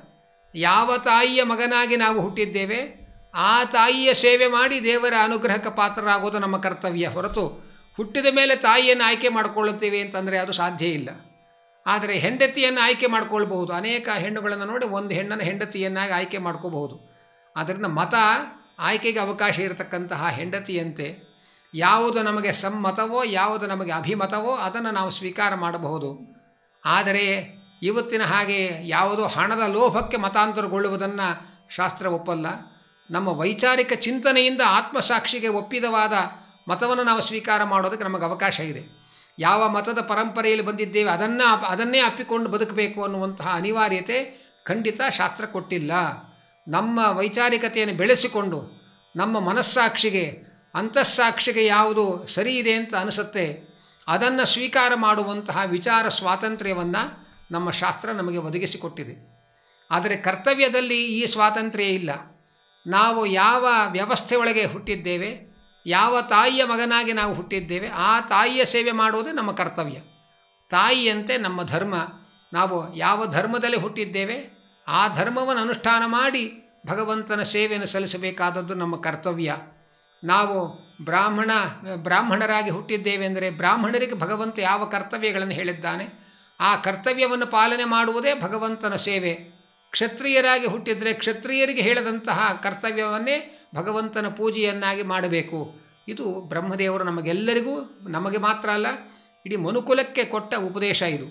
ಯಾವ ತಾಯಿಯ ಮಗನಾಗಿ ನಾವು ಹುಟ್ಟಿದ್ದೇವೆ ಆ ತಾಯಿಯ ಸೇವೆ ಮಾಡಿ ದೇವರ ಅನುಗ್ರಹಕ್ಕೆ ಪಾತ್ರರಾಗೋದು ನಮ್ಮ ಕರ್ತವ್ಯ ಹೊರತು ಹುಟ್ಟಿದ ಮೇಲೆ ತಾಯಿಯನ್ನು ಆಯ್ಕೆ ಮಾಡಿಕೊಳ್ಳುತ್ತೇವೆ ಅಂತಂದರೆ ಅದು ಸಾಧ್ಯ ಇಲ್ಲ. ಆದರೆ ಹೆಂಡತಿಯನ್ನು ಆಯ್ಕೆ ಮಾಡ್ಕೊಳ್ಬಹುದು. ಅನೇಕ ಹೆಣ್ಣುಗಳನ್ನು ನೋಡಿ ಒಂದು ಹೆಣ್ಣನ್ನು ಹೆಂಡತಿಯನ್ನಾಗಿ ಆಯ್ಕೆ ಮಾಡ್ಕೋಬಹುದು. ಆದ್ದರಿಂದ ಮತ ಆಯ್ಕೆಗೆ ಅವಕಾಶ ಇರತಕ್ಕಂತಹ ಹೆಂಡತಿಯಂತೆ ಯಾವುದು ನಮಗೆ ಸಮ್ಮತವೋ ಯಾವುದು ನಮಗೆ ಅಭಿಮತವೋ ಅದನ್ನು ನಾವು ಸ್ವೀಕಾರ ಮಾಡಬಹುದು. ಆದರೆ ಇವತ್ತಿನ ಹಾಗೆ ಯಾವುದೋ ಹಣದ ಲೋಭಕ್ಕೆ ಮತಾಂತರಗೊಳ್ಳುವುದನ್ನು ಶಾಸ್ತ್ರ ಒಪ್ಪಲ್ಲ. ನಮ್ಮ ವೈಚಾರಿಕ ಚಿಂತನೆಯಿಂದ ಆತ್ಮಸಾಕ್ಷಿಗೆ ಒಪ್ಪಿದವಾದ ಮತವನ್ನು ನಾವು ಸ್ವೀಕಾರ ಮಾಡೋದಕ್ಕೆ ನಮಗೆ ಅವಕಾಶ ಇದೆ. ಯಾವ ಮತದ ಪರಂಪರೆಯಲ್ಲಿ ಬಂದಿದ್ದೇವೆ ಅದನ್ನು ಅದನ್ನೇ ಅಪ್ಪಿಕೊಂಡು ಬದುಕಬೇಕು ಅನ್ನುವಂತಹ ಅನಿವಾರ್ಯತೆ ಖಂಡಿತ ಶಾಸ್ತ್ರ ಕೊಟ್ಟಿಲ್ಲ. ನಮ್ಮ ವೈಚಾರಿಕತೆಯನ್ನು ಬೆಳೆಸಿಕೊಂಡು ನಮ್ಮ ಮನಸ್ಸಾಕ್ಷಿಗೆ ಅಂತಃಸಾಕ್ಷಿಗೆ ಯಾವುದು ಸರಿ ಇದೆ ಅಂತ ಅನಿಸುತ್ತೆ ಅದನ್ನು ಸ್ವೀಕಾರ ಮಾಡುವಂತಹ ವಿಚಾರ ಸ್ವಾತಂತ್ರ್ಯವನ್ನು ನಮ್ಮ ಶಾಸ್ತ್ರ ನಮಗೆ ಒದಗಿಸಿಕೊಟ್ಟಿದೆ. ಆದರೆ ಕರ್ತವ್ಯದಲ್ಲಿ ಈ ಸ್ವಾತಂತ್ರ್ಯ ಇಲ್ಲ. ನಾವು ಯಾವ ವ್ಯವಸ್ಥೆಯೊಳಗೆ ಹುಟ್ಟಿದ್ದೇವೆ, ಯಾವ ತಾಯಿಯ ಮಗನಾಗಿ ನಾವು ಹುಟ್ಟಿದ್ದೇವೆ ಆ ತಾಯಿಯ ಸೇವೆ ಮಾಡುವುದೇ ನಮ್ಮ ಕರ್ತವ್ಯ. ತಾಯಿಯಂತೆ ನಮ್ಮ ಧರ್ಮ. ನಾವು ಯಾವ ಧರ್ಮದಲ್ಲಿ ಹುಟ್ಟಿದ್ದೇವೆ ಆ ಧರ್ಮವನ್ನು ಅನುಷ್ಠಾನ ಮಾಡಿ ಭಗವಂತನ ಸೇವೆಯನ್ನು ಸಲ್ಲಿಸಬೇಕಾದದ್ದು ನಮ್ಮ ಕರ್ತವ್ಯ. ನಾವು ಬ್ರಾಹ್ಮಣ ಬ್ರಾಹ್ಮಣರಾಗಿ ಹುಟ್ಟಿದ್ದೇವೆ ಅಂದರೆ ಬ್ರಾಹ್ಮಣರಿಗೆ ಭಗವಂತ ಯಾವ ಕರ್ತವ್ಯಗಳನ್ನು ಹೇಳಿದ್ದಾನೆ ಆ ಕರ್ತವ್ಯವನ್ನು ಪಾಲನೆ ಮಾಡುವುದೇ ಭಗವಂತನ ಸೇವೆ. ಕ್ಷತ್ರಿಯರಾಗಿ ಹುಟ್ಟಿದರೆ ಕ್ಷತ್ರಿಯರಿಗೆ ಹೇಳಿದಂತಹ ಕರ್ತವ್ಯವನ್ನೇ ಭಗವಂತನ ಪೂಜೆಯನ್ನಾಗಿ ಮಾಡಬೇಕು. ಇದು ಬ್ರಹ್ಮದೇವರು ನಮಗೆಲ್ಲರಿಗೂ, ನಮಗೆ ಮಾತ್ರ ಅಲ್ಲ, ಇಡೀ ಮನುಕುಲಕ್ಕೆ ಕೊಟ್ಟ ಉಪದೇಶ ಇದು.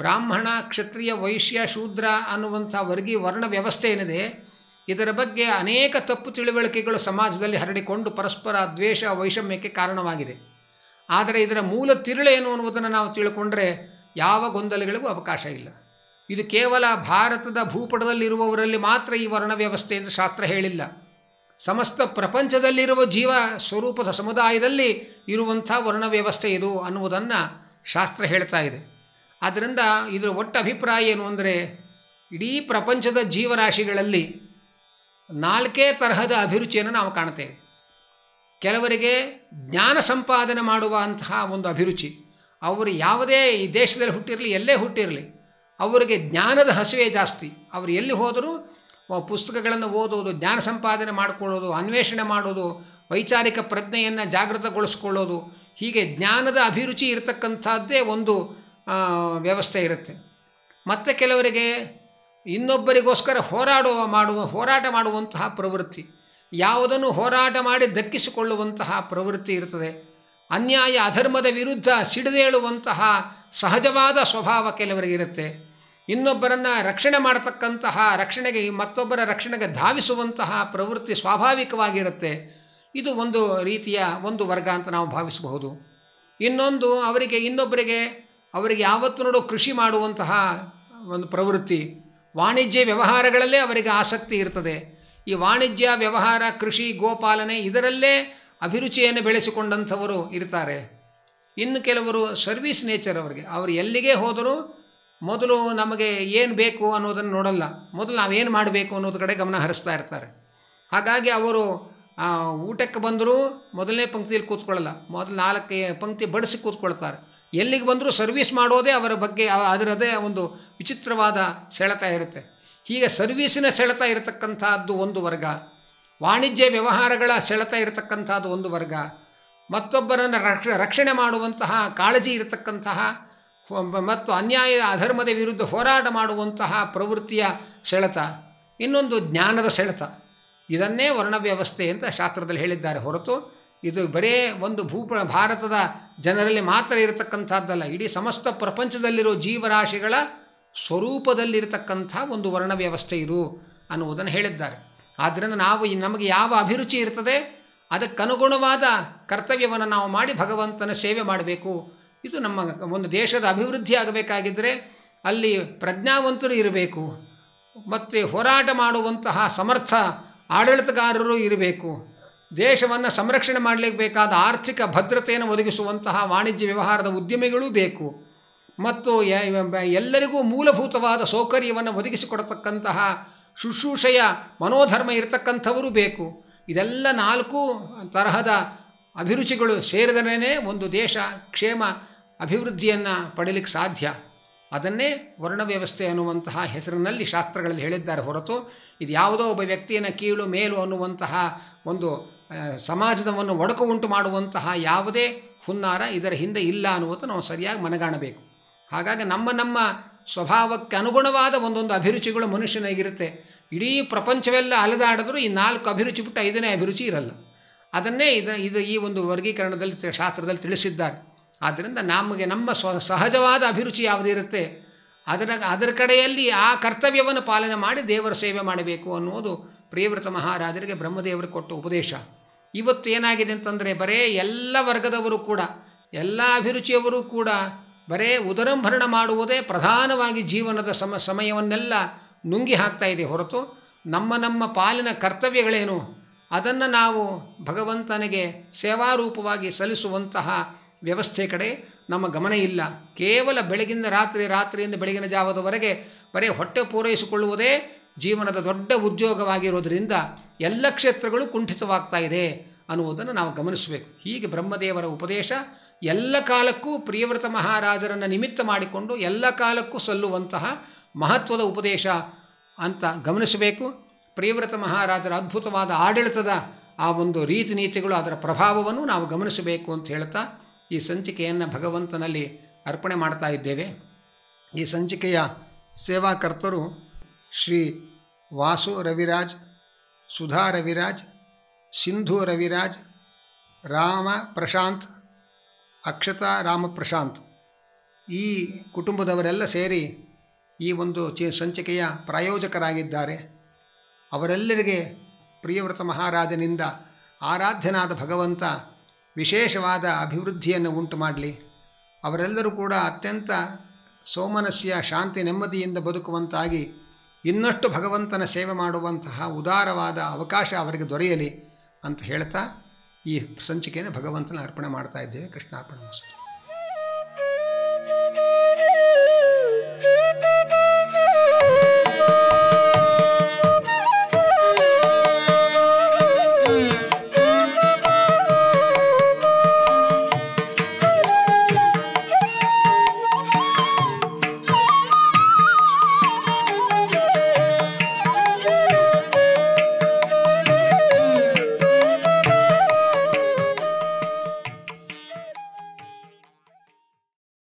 ಬ್ರಾಹ್ಮಣ, ಕ್ಷತ್ರಿಯ, ವೈಶ್ಯ, ಶೂದ್ರ ಅನ್ನುವಂಥ ವರ್ಗೀ ವರ್ಣ ವ್ಯವಸ್ಥೆ ಏನಿದೆ ಇದರ ಬಗ್ಗೆ ಅನೇಕ ತಪ್ಪು ತಿಳುವಳಿಕೆಗಳು ಸಮಾಜದಲ್ಲಿ ಹರಡಿಕೊಂಡು ಪರಸ್ಪರ ದ್ವೇಷ ವೈಷಮ್ಯಕ್ಕೆ ಕಾರಣವಾಗಿದೆ. ಆದರೆ ಇದರ ಮೂಲ ತಿರುಳೇನು ಅನ್ನುವುದನ್ನು ನಾವು ತಿಳ್ಕೊಂಡ್ರೆ ಯಾವ ಗೊಂದಲಗಳಿಗೂ ಅವಕಾಶ ಇಲ್ಲ. ಇದು ಕೇವಲ ಭಾರತದ ಭೂಪಟದಲ್ಲಿರುವವರಲ್ಲಿ ಮಾತ್ರ ಈ ವರ್ಣ ವ್ಯವಸ್ಥೆ ಎಂದು ಶಾಸ್ತ್ರ ಹೇಳಿಲ್ಲ. ಸಮಸ್ತ ಪ್ರಪಂಚದಲ್ಲಿರುವ ಜೀವ ಸ್ವರೂಪದ ಸಮುದಾಯದಲ್ಲಿ ಇರುವಂಥ ವರ್ಣ ವ್ಯವಸ್ಥೆ ಇದು ಅನ್ನುವುದನ್ನು ಶಾಸ್ತ್ರ ಹೇಳ್ತಾ ಇದೆ. ಆದ್ದರಿಂದ ಇದರ ಒಟ್ಟು ಅಭಿಪ್ರಾಯ ಏನು ಅಂದರೆ, ಇಡೀ ಪ್ರಪಂಚದ ಜೀವರಾಶಿಗಳಲ್ಲಿ ನಾಲ್ಕೇ ತರಹದ ಅಭಿರುಚಿಯನ್ನು ನಾವು ಕಾಣ್ತೇವೆ. ಕೆಲವರಿಗೆ ಜ್ಞಾನ ಸಂಪಾದನೆ ಮಾಡುವ ಅಂತಹ ಒಂದು ಅಭಿರುಚಿ. ಅವರು ಯಾವುದೇ ಈ ದೇಶದಲ್ಲಿ ಹುಟ್ಟಿರಲಿ ಎಲ್ಲೇ ಹುಟ್ಟಿರಲಿ ಅವರಿಗೆ ಜ್ಞಾನದ ಹಸಿವೆ ಜಾಸ್ತಿ. ಅವರು ಎಲ್ಲಿ ಹೋದರೂ ಪುಸ್ತಕಗಳನ್ನು ಓದೋದು, ಜ್ಞಾನ ಸಂಪಾದನೆ ಮಾಡಿಕೊಳ್ಳೋದು, ಅನ್ವೇಷಣೆ ಮಾಡೋದು, ವೈಚಾರಿಕ ಪ್ರಜ್ಞೆಯನ್ನು ಜಾಗೃತಗೊಳಿಸ್ಕೊಳ್ಳೋದು, ಹೀಗೆ ಜ್ಞಾನದ ಅಭಿರುಚಿ ಇರತಕ್ಕಂಥದ್ದೇ ಒಂದು ವ್ಯವಸ್ಥೆ ಇರುತ್ತೆ. ಮತ್ತು ಕೆಲವರಿಗೆ ಇನ್ನೊಬ್ಬರಿಗೋಸ್ಕರ ಹೋರಾಡುವ ಮಾಡುವ ಹೋರಾಟ ಮಾಡುವಂತಹ ಪ್ರವೃತ್ತಿ, ಯಾವುದನ್ನು ಹೋರಾಟ ಮಾಡಿ ದಕ್ಕಿಸಿಕೊಳ್ಳುವಂತಹ ಪ್ರವೃತ್ತಿ ಇರ್ತದೆ. ಅನ್ಯಾಯ ಅಧರ್ಮದ ವಿರುದ್ಧ ಸಿಡಿದೇಳುವಂತಹ ಸಹಜವಾದ ಸ್ವಭಾವ ಕೆಲವರಿಗಿರುತ್ತೆ. ಇನ್ನೊಬ್ಬರನ್ನು ರಕ್ಷಣೆ ಮಾಡತಕ್ಕಂತಹ, ರಕ್ಷಣೆಗೆ ಮತ್ತೊಬ್ಬರ ರಕ್ಷಣೆಗೆ ಧಾವಿಸುವಂತಹ ಪ್ರವೃತ್ತಿ ಸ್ವಾಭಾವಿಕವಾಗಿರುತ್ತೆ. ಇದು ಒಂದು ರೀತಿಯ ಒಂದು ವರ್ಗ ಅಂತ ನಾವು ಭಾವಿಸಬಹುದು. ಇನ್ನೊಂದು ಅವರಿಗೆ ಇನ್ನೊಬ್ಬರಿಗೆ ಅವರಿಗೆ ಯಾವತ್ತು ನೋಡು ಕೃಷಿ ಮಾಡುವಂತಹ ಒಂದು ಪ್ರವೃತ್ತಿ, ವಾಣಿಜ್ಯ ವ್ಯವಹಾರಗಳಲ್ಲೇ ಅವರಿಗೆ ಆಸಕ್ತಿ ಇರ್ತದೆ. ಈ ವಾಣಿಜ್ಯ ವ್ಯವಹಾರ, ಕೃಷಿ, ಗೋಪಾಲನೆ ಇದರಲ್ಲೇ ಅಭಿರುಚಿಯನ್ನು ಬೆಳೆಸಿಕೊಂಡಂಥವರು ಇರ್ತಾರೆ. ಇನ್ನು ಕೆಲವರು ಸರ್ವಿಸ್ ನೇಚರ್, ಅವರಿಗೆ ಅವರು ಎಲ್ಲಿಗೆ ಹೋದರೂ ಮೊದಲು ನಮಗೆ ಏನು ಬೇಕು ಅನ್ನೋದನ್ನು ನೋಡಲ್ಲ, ಮೊದಲು ನಾವೇನು ಮಾಡಬೇಕು ಅನ್ನೋದ್ರ ಕಡೆ ಗಮನ ಹರಿಸ್ತಾ ಇರ್ತಾರೆ. ಹಾಗಾಗಿ ಅವರು ಊಟಕ್ಕೆ ಬಂದರೂ ಮೊದಲನೇ ಪಂಕ್ತಿಯಲ್ಲಿ ಕೂತ್ಕೊಳ್ಳಲ್ಲ, ಮೊದಲು ನಾಲ್ಕು ಪಂಕ್ತಿ ಬಡಿಸಿ ಕೂತ್ಕೊಳ್ತಾರೆ. ಎಲ್ಲಿಗೆ ಬಂದರೂ ಸರ್ವಿಸ್ ಮಾಡೋದೇ ಅವರ ಬಗ್ಗೆ ಅದರದೇ ಒಂದು ವಿಚಿತ್ರವಾದ ಸೆಳೆತ ಇರುತ್ತೆ. ಹೀಗೆ ಸರ್ವೀಸಿನ ಸೆಳೆತ ಇರತಕ್ಕಂಥದ್ದು ಒಂದು ವರ್ಗ, ವಾಣಿಜ್ಯ ವ್ಯವಹಾರಗಳ ಸೆಳೆತ ಇರತಕ್ಕಂಥದ್ದು ಒಂದು ವರ್ಗ, ಮತ್ತೊಬ್ಬರನ್ನು ರಕ್ಷ ರಕ್ಷಣೆ ಮಾಡುವಂತಹ ಕಾಳಜಿ ಇರತಕ್ಕಂತಹ ಮತ್ತು ಅನ್ಯಾಯ ಅಧರ್ಮದ ವಿರುದ್ಧ ಹೋರಾಟ ಮಾಡುವಂತಹ ಪ್ರವೃತ್ತಿಯ ಸೆಳೆತ, ಇನ್ನೊಂದು ಜ್ಞಾನದ ಸೆಳೆತ. ಇದನ್ನೇ ವರ್ಣವ್ಯವಸ್ಥೆ ಅಂತ ಶಾಸ್ತ್ರದಲ್ಲಿ ಹೇಳಿದ್ದಾರೆ ಹೊರತು ಇದು ಬರೇ ಒಂದು ಭೂಪ ಭಾರತದ ಜನರಲ್ಲಿ ಮಾತ್ರ ಇರತಕ್ಕಂಥದ್ದಲ್ಲ, ಇಡೀ ಸಮಸ್ತ ಪ್ರಪಂಚದಲ್ಲಿರೋ ಜೀವರಾಶಿಗಳ ಸ್ವರೂಪದಲ್ಲಿರತಕ್ಕಂಥ ಒಂದು ವರ್ಣವ್ಯವಸ್ಥೆ ಇದು ಅನ್ನುವುದನ್ನು ಹೇಳಿದ್ದಾರೆ. ಆದ್ದರಿಂದ ನಾವು ನಮಗೆ ಯಾವ ಅಭಿರುಚಿ ಇರ್ತದೆ ಅದಕ್ಕನುಗುಣವಾದ ಕರ್ತವ್ಯವನ್ನು ನಾವು ಮಾಡಿ ಭಗವಂತನ ಸೇವೆ ಮಾಡಬೇಕು. ಇದು ನಮ್ಮ ಒಂದು ದೇಶದ ಅಭಿವೃದ್ಧಿ ಆಗಬೇಕಾಗಿದ್ದರೆ ಅಲ್ಲಿ ಪ್ರಜ್ಞಾವಂತರು ಇರಬೇಕು, ಮತ್ತು ಹೋರಾಟ ಮಾಡುವಂತಹ ಸಮರ್ಥ ಆಡಳಿತಗಾರರು ಇರಬೇಕು, ದೇಶವನ್ನು ಸಂರಕ್ಷಣೆ ಮಾಡಲಿಕ್ಕೆ ಬೇಕಾದ ಆರ್ಥಿಕ ಭದ್ರತೆಯನ್ನು ಒದಗಿಸುವಂತಹ ವಾಣಿಜ್ಯ ವ್ಯವಹಾರದ ಉದ್ಯಮಿಗಳೂ ಬೇಕು, ಮತ್ತು ಎಲ್ಲರಿಗೂ ಮೂಲಭೂತವಾದ ಸೌಕರ್ಯವನ್ನು ಒದಗಿಸಿಕೊಡತಕ್ಕಂತಹ ಶುಶ್ರೂಷೆಯ ಮನೋಧರ್ಮ ಇರತಕ್ಕಂಥವರು ಬೇಕು. ಇದೆಲ್ಲ ನಾಲ್ಕು ತರಹದ ಅಭಿರುಚಿಗಳು ಸೇರಿದರೇ ಒಂದು ದೇಶ ಕ್ಷೇಮ ಅಭಿವೃದ್ಧಿಯನ್ನು ಪಡೆಯಲಿಕ್ಕೆ ಸಾಧ್ಯ. ಅದನ್ನೇ ವರ್ಣವ್ಯವಸ್ಥೆ ಅನ್ನುವಂತಹ ಹೆಸರಿನಲ್ಲಿ ಶಾಸ್ತ್ರಗಳಲ್ಲಿ ಹೇಳಿದ್ದಾರೆ ಹೊರತು ಇದು ಯಾವುದೋ ಒಬ್ಬ ವ್ಯಕ್ತಿಯನ್ನು ಕೀಳು ಮೇಲು ಅನ್ನುವಂತಹ ಒಂದು ಸಮಾಜದವನ್ನು ಒಡಕು ಉಂಟು ಮಾಡುವಂತಹ ಯಾವುದೇ ಹುನ್ನಾರ ಇದರ ಹಿಂದೆ ಇಲ್ಲ ಅನ್ನುವುದು ನಾವು ಸರಿಯಾಗಿ ಮನಗಾಣಬೇಕು. ಹಾಗಾಗಿ ನಮ್ಮ ನಮ್ಮ ಸ್ವಭಾವಕ್ಕೆ ಅನುಗುಣವಾದ ಒಂದೊಂದು ಅಭಿರುಚಿಗಳು ಮನುಷ್ಯನಾಗಿರುತ್ತೆ. ಇಡೀ ಪ್ರಪಂಚವೆಲ್ಲ ಅಲೆದಾಡಿದ್ರೂ ಈ ನಾಲ್ಕು ಅಭಿರುಚಿ ಬಿಟ್ಟು ಐದನೇ ಅಭಿರುಚಿ ಇರಲ್ಲ. ಅದನ್ನೇ ಇದು ಇದು ಈ ಒಂದು ವರ್ಗೀಕರಣದಲ್ಲಿ ಶಾಸ್ತ್ರದಲ್ಲಿ ತಿಳಿಸಿದ್ದಾರೆ. ಆದ್ದರಿಂದ ನಮಗೆ ನಮ್ಮ ಸ್ವ ಸಹಜವಾದ ಅಭಿರುಚಿ ಯಾವುದಿರುತ್ತೆ ಅದರ ಅದರ ಕಡೆಯಲ್ಲಿ ಆ ಕರ್ತವ್ಯವನ್ನು ಪಾಲನೆ ಮಾಡಿ ದೇವರ ಸೇವೆ ಮಾಡಬೇಕು ಅನ್ನೋದು ಪ್ರಿಯವ್ರತ ಮಹಾರಾಜರಿಗೆ ಬ್ರಹ್ಮದೇವರು ಕೊಟ್ಟ ಉಪದೇಶ. ಇವತ್ತು ಏನಾಗಿದೆ ಅಂತಂದರೆ ಬರೇ ಎಲ್ಲ ವರ್ಗದವರು ಕೂಡ ಎಲ್ಲ ಅಭಿರುಚಿಯವರು ಕೂಡ ಬರೇ ಉದರಂಭರಣ ಮಾಡುವುದೇ ಪ್ರಧಾನವಾಗಿ ಜೀವನದ ಸಮ ಸಮಯವನ್ನೆಲ್ಲ ನುಂಗಿ ಹಾಕ್ತಾ ಇದೆ ಹೊರತು ನಮ್ಮ ನಮ್ಮ ಪಾಲಿನ ಕರ್ತವ್ಯಗಳೇನು ಅದನ್ನು ನಾವು ಭಗವಂತನಿಗೆ ಸೇವಾರೂಪವಾಗಿ ಸಲ್ಲಿಸುವಂತಹ ವ್ಯವಸ್ಥೆ ಕಡೆ ನಮ್ಮ ಗಮನ ಇಲ್ಲ. ಕೇವಲ ಬೆಳಗಿನ ರಾತ್ರಿ ರಾತ್ರಿಯಿಂದ ಬೆಳಗಿನ ಜಾವದವರೆಗೆ ಬರೀ ಹೊಟ್ಟೆ ಪೂರೈಸಿಕೊಳ್ಳುವುದೇ ಜೀವನದ ದೊಡ್ಡ ಉದ್ಯೋಗವಾಗಿರೋದರಿಂದ ಎಲ್ಲ ಕ್ಷೇತ್ರಗಳು ಕುಂಠಿತವಾಗ್ತಾ ಇದೆ ಅನ್ನುವುದನ್ನು ನಾವು ಗಮನಿಸಬೇಕು. ಹೀಗೆ ಬ್ರಹ್ಮದೇವರ ಉಪದೇಶ ಎಲ್ಲ ಕಾಲಕ್ಕೂ ಪ್ರಿಯವ್ರತ ಮಹಾರಾಜರನ್ನು ನಿಮಿತ್ತ ಮಾಡಿಕೊಂಡು ಎಲ್ಲ ಕಾಲಕ್ಕೂ ಸಲ್ಲುವಂತಹ ಮಹತ್ವದ ಉಪದೇಶ ಅಂತ ಗಮನಿಸಬೇಕು. ಪ್ರಿಯವ್ರತ ಮಹಾರಾಜರ ಅದ್ಭುತವಾದ ಆಡಳಿತದ ಆ ಒಂದು ರೀತಿ ನೀತಿಗಳು ಅದರ ಪ್ರಭಾವವನ್ನು ನಾವು ಗಮನಿಸಬೇಕು ಅಂತ ಹೇಳ್ತಾ ಈ ಸಂಚಿಕೆಯನ್ನು ಭಗವಂತನಲ್ಲಿ ಅರ್ಪಣೆ ಮಾಡ್ತಾ ಇದ್ದೇವೆ. ಈ ಸಂಚಿಕೆಯ ಸೇವಾಕರ್ತರು ಶ್ರೀ ವಾಸು ರವಿರಾಜ್, ಸುಧಾ ರವಿರಾಜ್, ಸಿಂಧು ರವಿರಾಜ್, ರಾಮ ಪ್ರಶಾಂತ್, ಅಕ್ಷತಾ ರಾಮ ಪ್ರಶಾಂತ್. ಈ ಕುಟುಂಬದವರೆಲ್ಲ ಸೇರಿ ಈ ಒಂದು ಚಿ ಸಂಚಿಕೆಯ ಪ್ರಾಯೋಜಕರಾಗಿದ್ದಾರೆ. ಅವರೆಲ್ಲರಿಗೆ ಪ್ರಿಯವ್ರತ ಮಹಾರಾಜನಿಂದ ಆರಾಧ್ಯನಾದ ಭಗವಂತ ವಿಶೇಷವಾದ ಅಭಿವೃದ್ಧಿಯನ್ನು ಉಂಟು ಮಾಡಲಿ. ಅವರೆಲ್ಲರೂ ಕೂಡ ಅತ್ಯಂತ ಸೋಮನಸ್ಯ ಶಾಂತಿ ನೆಮ್ಮದಿಯಿಂದ ಬದುಕುವಂತಾಗಿ ಇನ್ನಷ್ಟು ಭಗವಂತನ ಸೇವೆ ಮಾಡುವಂತಹ ಉದಾರವಾದ ಅವಕಾಶ ಅವರಿಗೆ ದೊರೆಯಲಿ ಅಂತ ಹೇಳ್ತಾ ಈ ಸಂಚಿಕೆಯನ್ನು ಭಗವಂತನ ಅರ್ಪಣೆ ಮಾಡ್ತಾ ಇದ್ದೇವೆ. ಕೃಷ್ಣಾರ್ಪಣೆ ಮಸ್ತು.